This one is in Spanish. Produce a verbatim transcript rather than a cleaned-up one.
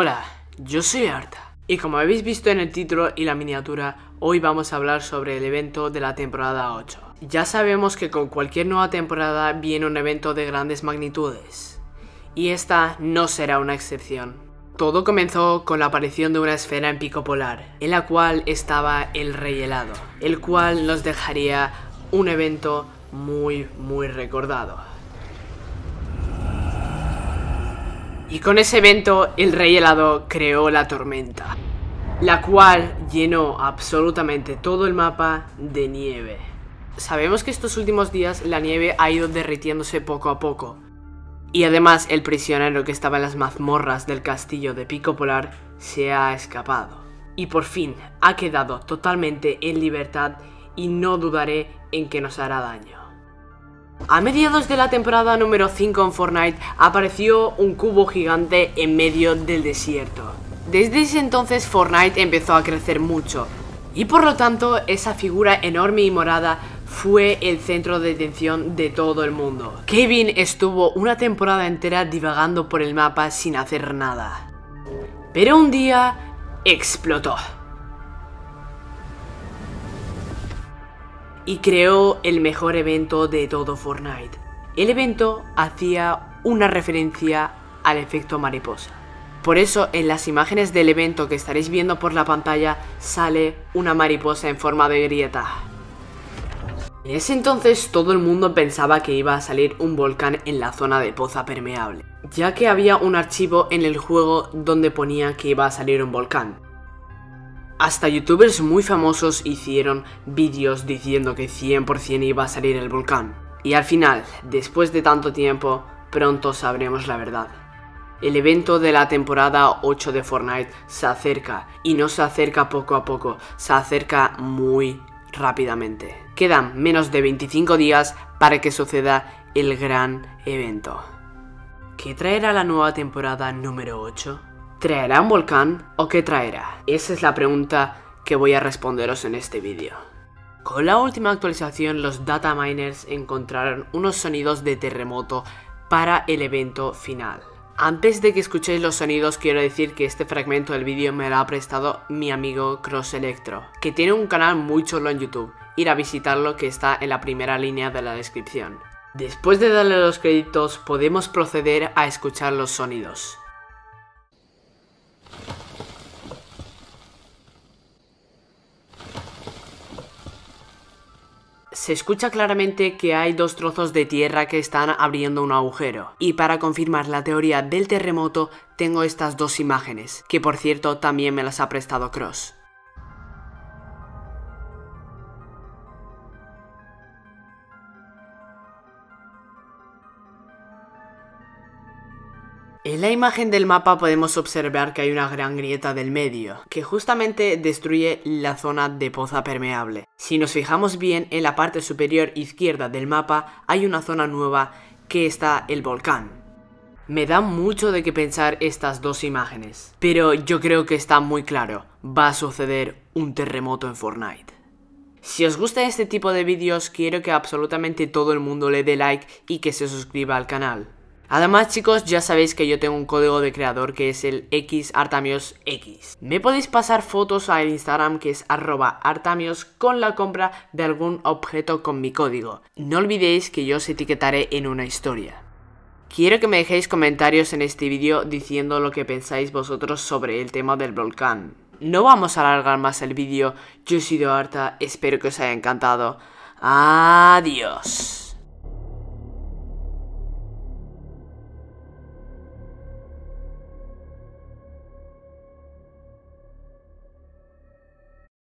Hola, yo soy Arta, y como habéis visto en el título y la miniatura, hoy vamos a hablar sobre el evento de la temporada ocho. Ya sabemos que con cualquier nueva temporada viene un evento de grandes magnitudes, y esta no será una excepción. Todo comenzó con la aparición de una esfera en Pico Polar, en la cual estaba el Rey Helado, el cual nos dejaría un evento muy muy recordado. Y con ese evento, el Rey Helado creó la tormenta, la cual llenó absolutamente todo el mapa de nieve. Sabemos que estos últimos días la nieve ha ido derritiéndose poco a poco. Y además el prisionero que estaba en las mazmorras del castillo de Pico Polar se ha escapado. Y por fin ha quedado totalmente en libertad y no dudaré en que nos hará daño. A mediados de la temporada número cinco en Fortnite apareció un cubo gigante en medio del desierto. Desde ese entonces Fortnite empezó a crecer mucho y por lo tanto esa figura enorme y morada fue el centro de atención de todo el mundo. Kevin estuvo una temporada entera divagando por el mapa sin hacer nada. Pero un día explotó. Y creó el mejor evento de todo Fortnite. El evento hacía una referencia al efecto mariposa. Por eso en las imágenes del evento que estaréis viendo por la pantalla sale una mariposa en forma de grieta. En ese entonces todo el mundo pensaba que iba a salir un volcán en la zona de Poza Permeable, ya que había un archivo en el juego donde ponía que iba a salir un volcán. Hasta youtubers muy famosos hicieron vídeos diciendo que cien por cien iba a salir el volcán. Y al final, después de tanto tiempo, pronto sabremos la verdad. El evento de la temporada ocho de Fortnite se acerca, y no se acerca poco a poco, se acerca muy rápidamente. Quedan menos de veinticinco días para que suceda el gran evento. ¿Qué traerá la nueva temporada número ocho? ¿Traerá un volcán o qué traerá? Esa es la pregunta que voy a responderos en este vídeo. Con la última actualización, los data miners encontraron unos sonidos de terremoto para el evento final. Antes de que escuchéis los sonidos, quiero decir que este fragmento del vídeo me lo ha prestado mi amigo Cross Electro, que tiene un canal muy chulo en YouTube. Ir a visitarlo, que está en la primera línea de la descripción. Después de darle los créditos, podemos proceder a escuchar los sonidos. Se escucha claramente que hay dos trozos de tierra que están abriendo un agujero. Y para confirmar la teoría del terremoto, tengo estas dos imágenes, que por cierto también me las ha prestado Cross. En la imagen del mapa podemos observar que hay una gran grieta del medio, que justamente destruye la zona de Poza Permeable. Si nos fijamos bien, en la parte superior izquierda del mapa hay una zona nueva que está el volcán. Me da mucho de qué pensar estas dos imágenes, pero yo creo que está muy claro, va a suceder un terremoto en Fortnite. Si os gusta este tipo de vídeos, quiero que absolutamente todo el mundo le dé like y que se suscriba al canal. Además, chicos, ya sabéis que yo tengo un código de creador que es el X Artamios X. Me podéis pasar fotos al Instagram, que es arroba Artamios, con la compra de algún objeto con mi código. No olvidéis que yo os etiquetaré en una historia. Quiero que me dejéis comentarios en este vídeo diciendo lo que pensáis vosotros sobre el tema del volcán. No vamos a alargar más el vídeo. Yo he sido Arta, espero que os haya encantado. Adiós.